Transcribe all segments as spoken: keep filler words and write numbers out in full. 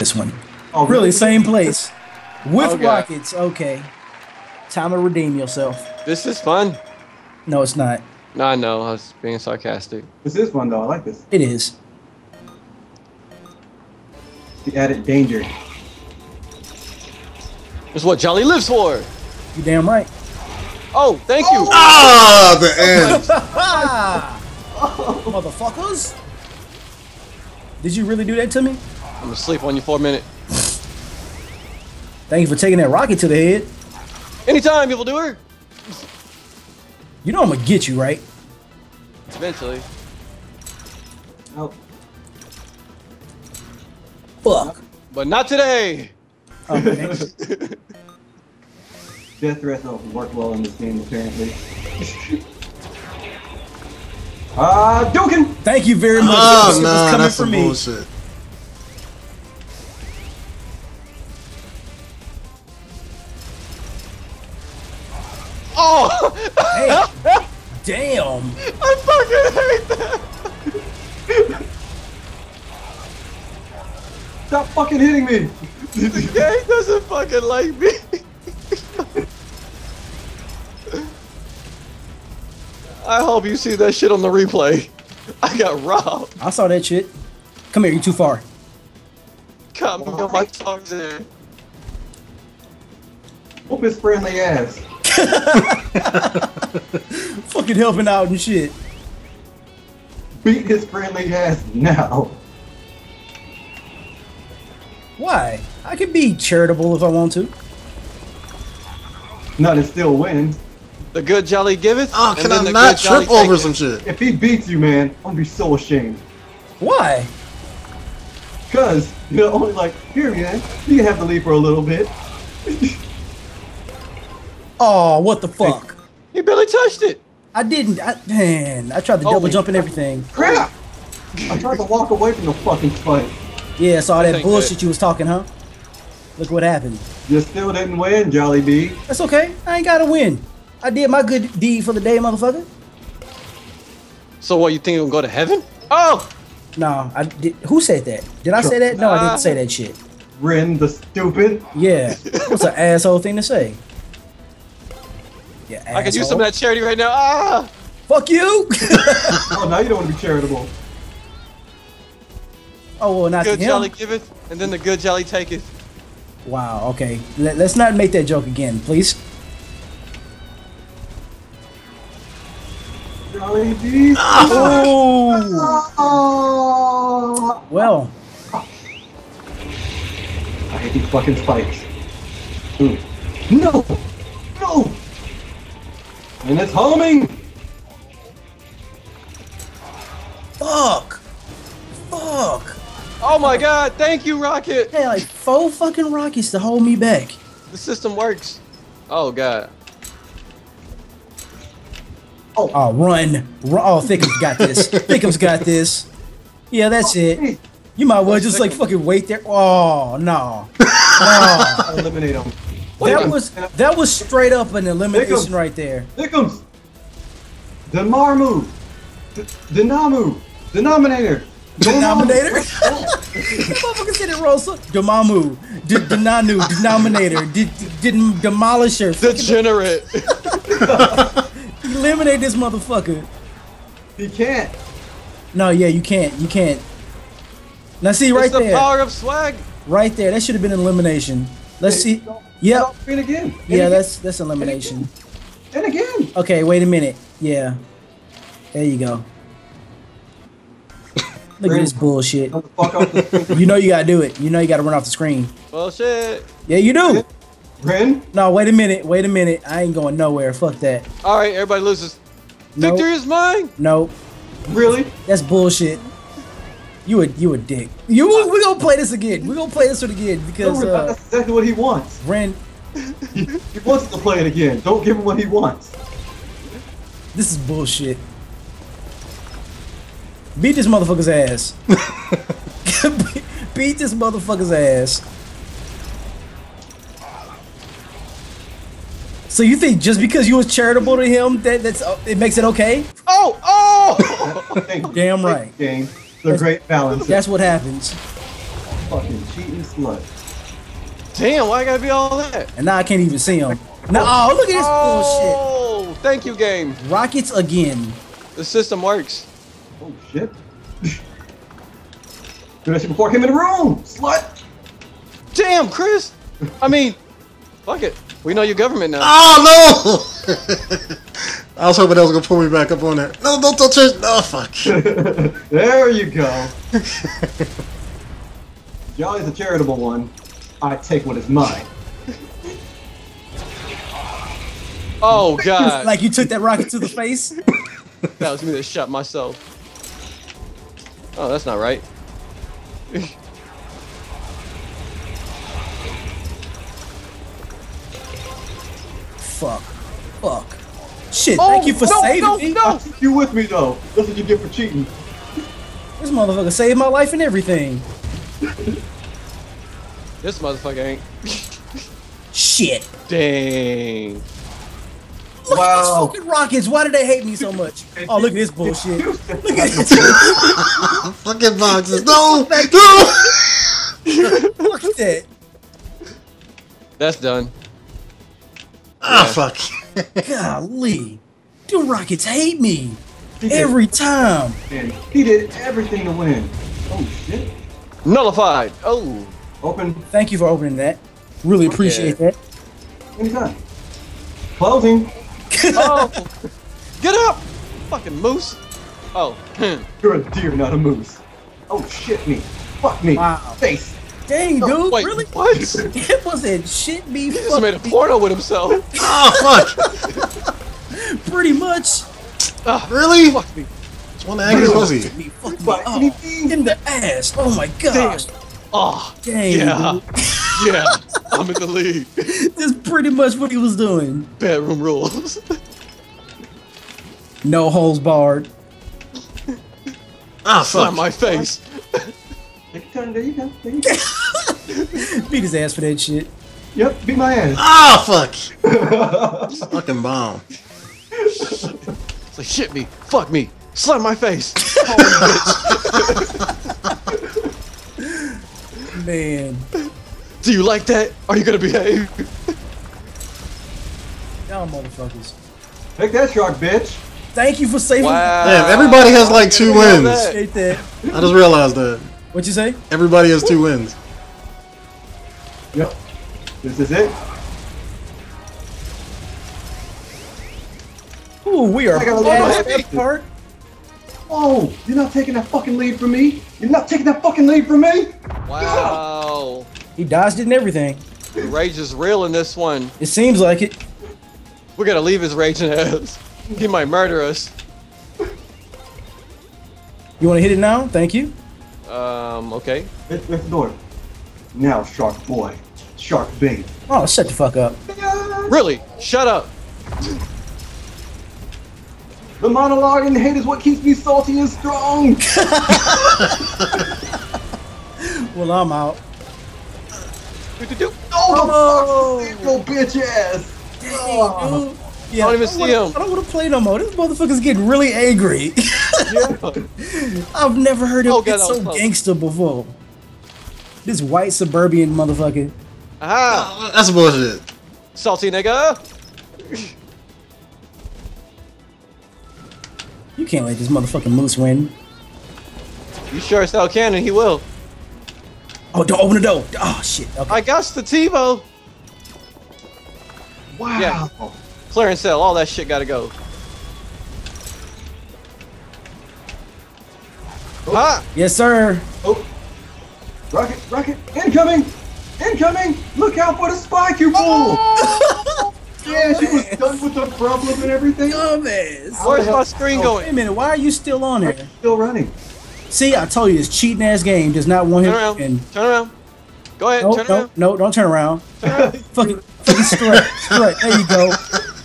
This one. Oh, really? Same place. With okay. rockets. Okay. Time to redeem yourself. This is fun. No, it's not. No, I know. I was being sarcastic. This is fun, though. I like this. It is. The added danger. It's what Jolly lives for. You damn right. Oh, thank oh. you. Ah, the end. oh. Motherfuckers. Did you really do that to me? I'm gonna sleep on you for a minute. Thank you for taking that rocket to the head. Anytime, evil doer. You know I'm gonna get you, right? Eventually. Oh. Fuck. But not today. Okay. Death threats don't work well in this game, apparently. Ah, uh, Dukin! Thank you very much. Oh, it nah, was coming that's for me. Bullshit. Oh! Hey, damn! I fucking hate that! Stop fucking hitting me! The gang doesn't fucking like me! I hope you see that shit on the replay. I got robbed. I saw that shit. Come here, you too far. Come on, oh, my tongue's in. Whoop his friendly ass. Fucking helping out and shit. Beat his friendly ass now. Why? I can be charitable if I want to. Not to still win. The good Jolly giveth. Oh, can I not trip over some shit? If he beats you, man, I'm gonna be so ashamed. Why? Cause you're only like, here, man, you can have to leave for a little bit. Oh, what the fuck? He barely touched it. I didn't. I, man, I tried to double jump and everything. Crap! I tried to walk away from the fucking fight. Yeah, it's all that bullshit good. you was talking, huh? Look what happened. You still didn't win, Jolly B. That's okay. I ain't gotta win. I did my good deed for the day, motherfucker. So what, you think you're gonna go to heaven? Oh! No, I did. Who said that? Did I say that? No, uh, I didn't say that shit. Rin the stupid. Yeah, that's an asshole thing to say. Yeah, I could use some of that charity right now. Ah! Fuck you! Oh, now you don't want to be charitable. Oh, well, not to him. The good Jolly giveth, and then the good Jolly taketh. Wow, okay. Let, let's not make that joke again, please. Jolly B. Oh! Oh. Well. I hate these fucking spikes. Ooh. No! No! And it's homing! Fuck! Fuck! Oh my god, thank you, Rocket! Hey, like four fucking rockets to hold me back. The system works. Oh god. Oh, oh run. run. Oh, Thiccum's got this. Thiccum's got this. Yeah, that's oh, it. You might well just Thickum. like fucking wait there. Oh, no. Oh. Eliminate him. That was, that was straight up an elimination Thiccums. right there. Thiccums! Denonu! Denonu! Denominator! Denominator? Motherfuckers did it, Rosa. Demamu. Denonu. Denominator. Didn't Demolisher. Degenerate. Eliminate this motherfucker. He can't. No, yeah, you can't. You can't. Now, see, right it's the there. the power of swag. Right there. That should have been an elimination. Let's hey, see. Yep. And again. And yeah, again. that's that's elimination. And again. and again. Okay, wait a minute. Yeah. There you go. Look at this bullshit. You know you gotta do it. You know you gotta run off the screen. Bullshit. Yeah, you do. Rin? No, wait a minute. Wait a minute. I ain't going nowhere. Fuck that. All right, everybody loses. Nope. Victory is mine. Nope. Really? That's bullshit. You a you a dick. You we're gonna play this again. We're gonna play this one again because uh, that's exactly what he wants. Ren, he, he wants to play it again. Don't give him what he wants. This is bullshit. Beat this motherfucker's ass. Beat this motherfucker's ass. So you think just because you was charitable to him that that's uh, it makes it okay? Oh oh! Damn right. Game. The great balance. That's what happens. fucking cheating slut. Damn, why I gotta be all that? And now I can't even see him. No, oh, look at this oh, bullshit. Oh, thank you, game. Rockets again. The system works. Oh, shit. Do that shit before I came in the room, slut. Damn, Chris. I mean, fuck it. We know your government now. Oh, no. I was hoping that was going to pull me back up on that. No, don't touch it. No, fuck. There you go. Jolly's a charitable one. I take what is mine. Oh, God. Like you took that rocket to the face? That was me that shot myself. Oh, that's not right. Fuck. Fuck. Shit, oh, thank you for no, saving no, me. No. I took you with me, though. That's what you get for cheating. This motherfucker saved my life and everything. This motherfucker ain't. Shit. Dang. Look wow. at these fucking rockets. Why do they hate me so much? Oh, look at this bullshit. Look at this. Fucking boxes. No. No. Fuck that. That's done. Ah, yeah. Fuck. Golly. Them rockets hate me. Every time. He did everything to win. Oh, shit. Nullified. Oh. Open. Thank you for opening that. Really appreciate okay. that. Anytime. Closing. Oh. Get up! Fucking moose. Oh. You're a deer, not a moose. Oh shit me. Fuck me. Wow. Face. Dang, oh, dude. Wait, really? What? It wasn't shit me. He just made a porno with himself. Oh, fuck. Pretty much. Uh, really? Fuck me. It's one angry pussy. In the ass. Oh my gosh. Damn. Oh, dang. Yeah. Yeah. I'm in the lead. That's pretty much what he was doing. Bedroom rules. No holes barred. Ah, fuck. On my face. There you go. There you go. Beat his ass for that shit. Yep, beat my ass. Ah, fuck. Fucking bomb. It's like, shit me. Fuck me. Slam my face. Holy bitch. Man. Do you like that? Are you gonna behave? Y'all motherfuckers. Take that shark, bitch. Thank you for saving wow. me. Damn, everybody has like two wins. That. I just realized that. What'd you say? Everybody has two wins. Yep. This is it. Ooh, we are past that part. Oh, you're not taking that fucking lead from me? You're not taking that fucking lead from me? Wow. He dodged it and everything. Rage is real in this one. It seems like it. We're gonna leave his raging ass. He might murder us. You wanna hit it now? Thank you. Um, okay. Hit the door. Now, shark boy. Shark bait. Oh, shut the fuck up. Really? Shut up. The monologue in the head is what keeps me salty and strong. Well, I'm out. Do, do, do. Oh, the fuck, little bitch ass. Dang, oh. Yeah, I don't even I don't see wanna, him. I don't want to play no more. This motherfucker's getting really angry. Yeah. I've never heard him oh, get God, so gangster before. This white suburban motherfucker. Ah, that's bullshit. Salty nigga. You can't let this motherfucking moose win. You sure as hell can, and he will. Oh, don't open the door. Oh, shit. Okay. I got the TiVo. Wow. Yeah. Clearance sale. All that shit got to go. Oh. Ah. Yes, sir. Oh. Rocket, rocket. Incoming. Incoming. Look out for the spike, you fool. Oh. Yeah, she was done with the problem and everything. Dumbass. Where's my screen going? Wait a minute, why are you still on there? Still running. See, I told you, this cheating ass game does not want him. Turn around. In. Turn around. Go ahead. No, turn no, around. no, don't turn around. Turn around. Fucking, fucking strut, strut. There you go.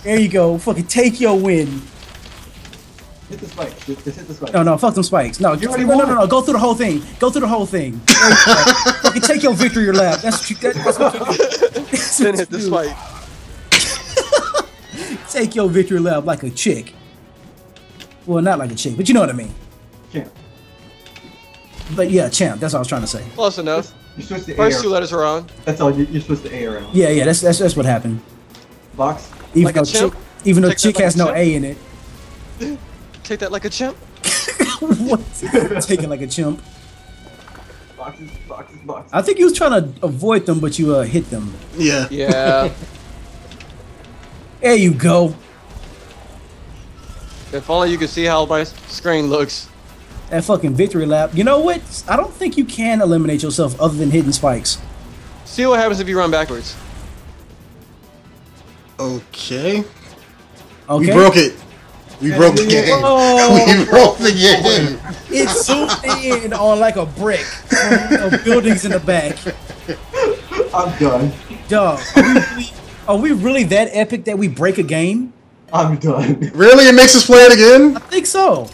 There you go. Fucking take your win. Hit the spikes. Just, just hit the spikes. No, no, fuck them spikes. No, you already no, won. no, no, no. Go through the whole thing. Go through the whole thing. There you go. Fucking take your victory or lap. That's what you. That, that's what you do. That's then what hit the spike. Take your victory lap like a chick. Well, not like a chick, but you know what I mean. Champ. But yeah, champ. That's what I was trying to say. Close enough. You're supposed to air. First two letters are on. That's all. You're supposed to air out. Yeah, yeah. That's that's that's what happened. Box. Even like though chick, even though chick has no A in it. Take that like a chimp. What? Take it like a chimp. Boxes, boxes, boxes. I think you was trying to avoid them, but you uh, hit them. Yeah. Yeah. There you go. If only you could see how my screen looks. That fucking victory lap. You know what? I don't think you can eliminate yourself other than hitting spikes. See what happens if you run backwards. Okay. Okay. We broke it. We and broke the game. Oh. We broke the game. It swooped in on like a brick of buildings in the back. I'm done. Dog, are we, really, are we really that epic that we break a game? I'm done. Really? It makes us play it again? I think so.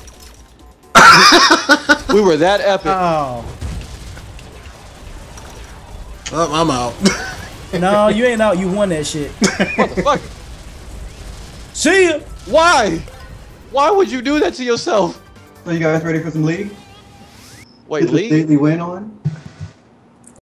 We were that epic. Oh. Oh, I'm out. No, you ain't out. You won that shit. What the fuck? See ya. Why? Why would you do that to yourself? So you guys ready for some league? Wait, league? Did the league we went on?